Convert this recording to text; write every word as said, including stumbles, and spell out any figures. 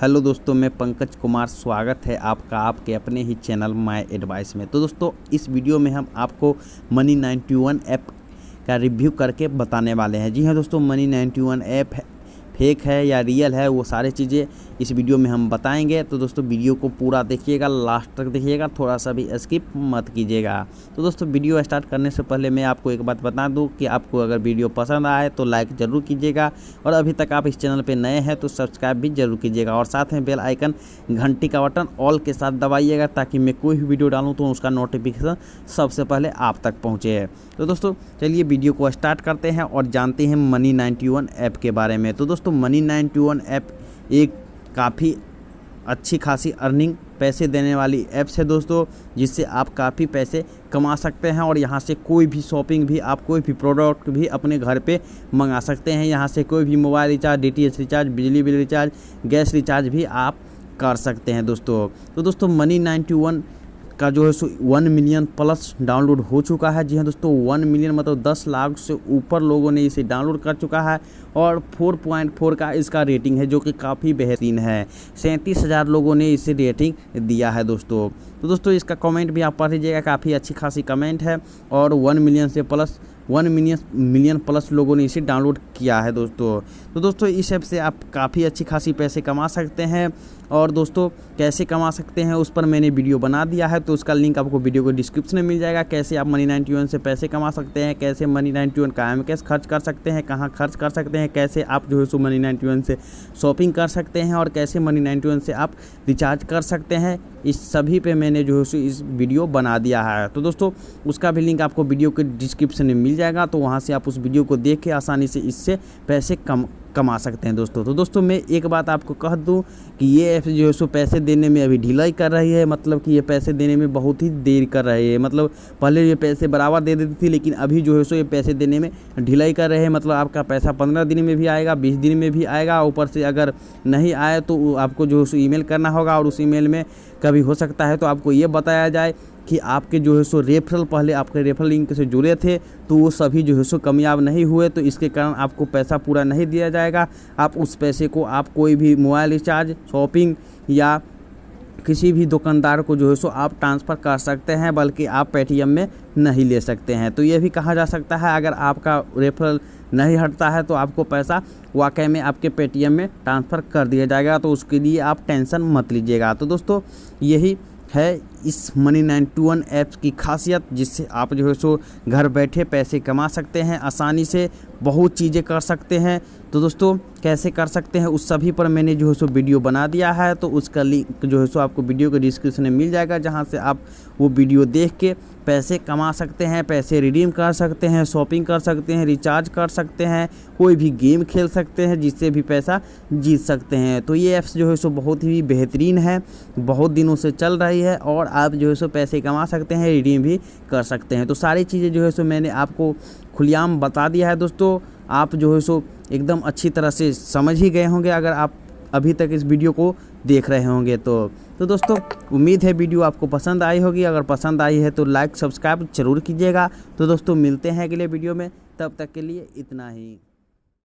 Hello दोस्तों, मैं पंकज कुमार। स्वागत है आपका आपके अपने ही चैनल माय एडवाइस में। तो दोस्तों, इस वीडियो में हम आपको मनी नाइन्टी वन ऐप का रिव्यू करके बताने वाले हैं। जी हाँ दोस्तों, Money Ninety One app fake है या रियल है, वो सारी चीज़ें इस वीडियो में हम बताएंगे। तो दोस्तों, वीडियो को पूरा देखिएगा, लास्ट तक देखिएगा, थोड़ा सा भी स्किप मत कीजिएगा। तो दोस्तों, वीडियो स्टार्ट करने से पहले मैं आपको एक बात बता दूं कि आपको अगर वीडियो पसंद आए तो लाइक ज़रूर कीजिएगा, और अभी तक आप इस चैनल पर नए हैं तो सब्सक्राइब भी जरूर कीजिएगा, और साथ में बेल आइकन घंटी का बटन ऑल के साथ दबाइएगा, ताकि मैं कोई भी वीडियो डालूँ तो उसका नोटिफिकेशन सबसे पहले आप तक पहुँचे। तो दोस्तों, चलिए वीडियो को स्टार्ट करते हैं और जानते हैं मनी नाइन्टी वन ऐप के बारे में। तो तो मनी नाइन्टी वन ऐप एक काफ़ी अच्छी खासी अर्निंग पैसे देने वाली ऐप्स है दोस्तों, जिससे आप काफ़ी पैसे कमा सकते हैं, और यहाँ से कोई भी शॉपिंग भी आप कोई भी प्रोडक्ट भी अपने घर पे मंगा सकते हैं। यहाँ से कोई भी mobile recharge, D T H recharge, बिजली बिल रिचार्ज, गैस रिचार्ज भी आप कर सकते हैं दोस्तों। तो दोस्तों, मनी नाइन्टी वन का जो है सो वन मिलियन प्लस डाउनलोड हो चुका है। जी हाँ दोस्तों, वन मिलियन मतलब दस लाख से ऊपर लोगों ने इसे डाउनलोड कर चुका है, और चार पॉइंट चार का इसका रेटिंग है, जो कि काफ़ी बेहतरीन है। सैंतीस हज़ार लोगों ने इसे रेटिंग दिया है दोस्तों। तो दोस्तों, इसका कमेंट भी आप पढ़ लीजिएगा, काफ़ी अच्छी खासी कमेंट है, और वन मिलियन से plus one million million plus लोगों ने इसे डाउनलोड किया है दोस्तों। तो दोस्तों, इस ऐप से आप काफ़ी अच्छी खासी पैसे कमा सकते हैं, और दोस्तों कैसे कमा सकते हैं उस पर मैंने वीडियो बना दिया है, तो उसका लिंक आपको वीडियो के डिस्क्रिप्शन में मिल जाएगा। कैसे आप मनी नाइन्टी वन से पैसे कमा सकते हैं, कैसे मनी नाइन्टी वन का एम कैश खर्च कर सकते हैं, कहाँ खर्च कर सकते हैं, कैसे आप जो है सो मनी नाइन्टी वन से शॉपिंग कर सकते हैं, और कैसे मनी नाइन्टी वन से आप रिचार्ज कर सकते हैं, इस सभी पे मैंने जो है सो इस वीडियो बना दिया है। तो दोस्तों, उसका भी लिंक आपको वीडियो के डिस्क्रिप्शन में मिल जाएगा, तो वहाँ से आप उस वीडियो को देख के आसानी से इससे पैसे कम कमा सकते हैं दोस्तों। तो दोस्तों, मैं एक बात आपको कह दूं कि ये ऐप जो है सो पैसे देने में अभी ढिलाई कर रही है, मतलब कि ये पैसे देने में बहुत ही देर कर रही है। मतलब पहले ये पैसे बराबर दे देती थी, लेकिन अभी जो है सो ये पैसे देने में ढिलाई कर रहे हैं। मतलब आपका पैसा पंद्रह दिन में भी आएगा, बीस दिन में भी आएगा, ऊपर से अगर नहीं आए तो आपको जो है सो ईमेल करना होगा, और उस ईमेल में कभी हो सकता है तो आपको ये बताया जाए कि आपके जो है सो रेफरल, पहले आपके रेफरल लिंक से जुड़े थे तो वो सभी जो है सो कामयाब नहीं हुए, तो इसके कारण आपको पैसा पूरा नहीं दिया जाएगा। आप उस पैसे को आप कोई भी मोबाइल रिचार्ज, शॉपिंग या किसी भी दुकानदार को जो है सो आप ट्रांसफ़र कर सकते हैं, बल्कि आप पेटीएम में नहीं ले सकते हैं। तो ये भी कहा जा सकता है, अगर आपका रेफरल नहीं हटता है तो आपको पैसा वाकई में आपके पेटीएम में ट्रांसफ़र कर दिया जाएगा, तो उसके लिए आप टेंशन मत लीजिएगा। तो दोस्तों, यही है इस मनी नाइन्टी वन ऐप्स की खासियत, जिससे आप जो है सो घर बैठे पैसे कमा सकते हैं, आसानी से बहुत चीज़ें कर सकते हैं। तो दोस्तों, कैसे कर सकते हैं उस सभी पर मैंने जो है सो वीडियो बना दिया है, तो उसका लिंक जो है सो आपको वीडियो के डिस्क्रिप्शन में मिल जाएगा, जहां से आप वो वीडियो देख के पैसे कमा सकते हैं, पैसे रिडीम कर सकते हैं, शॉपिंग कर सकते हैं, रिचार्ज कर सकते हैं, कोई भी गेम खेल सकते हैं, जिससे भी पैसा जीत सकते हैं। तो ये ऐप्स जो है सो बहुत ही बेहतरीन है, बहुत दिनों से चल रही है, और आप जो है सो पैसे कमा सकते हैं, रिडीम भी कर सकते हैं। तो सारी चीज़ें जो है सो मैंने आपको खुलेआम बता दिया है दोस्तों, आप जो है सो एकदम अच्छी तरह से समझ ही गए होंगे, अगर आप अभी तक इस वीडियो को देख रहे होंगे तो। तो दोस्तों, उम्मीद है वीडियो आपको पसंद आई होगी, अगर पसंद आई है तो लाइक सब्सक्राइब जरूर कीजिएगा। तो दोस्तों, मिलते हैं अगले वीडियो में, तब तक के लिए इतना ही।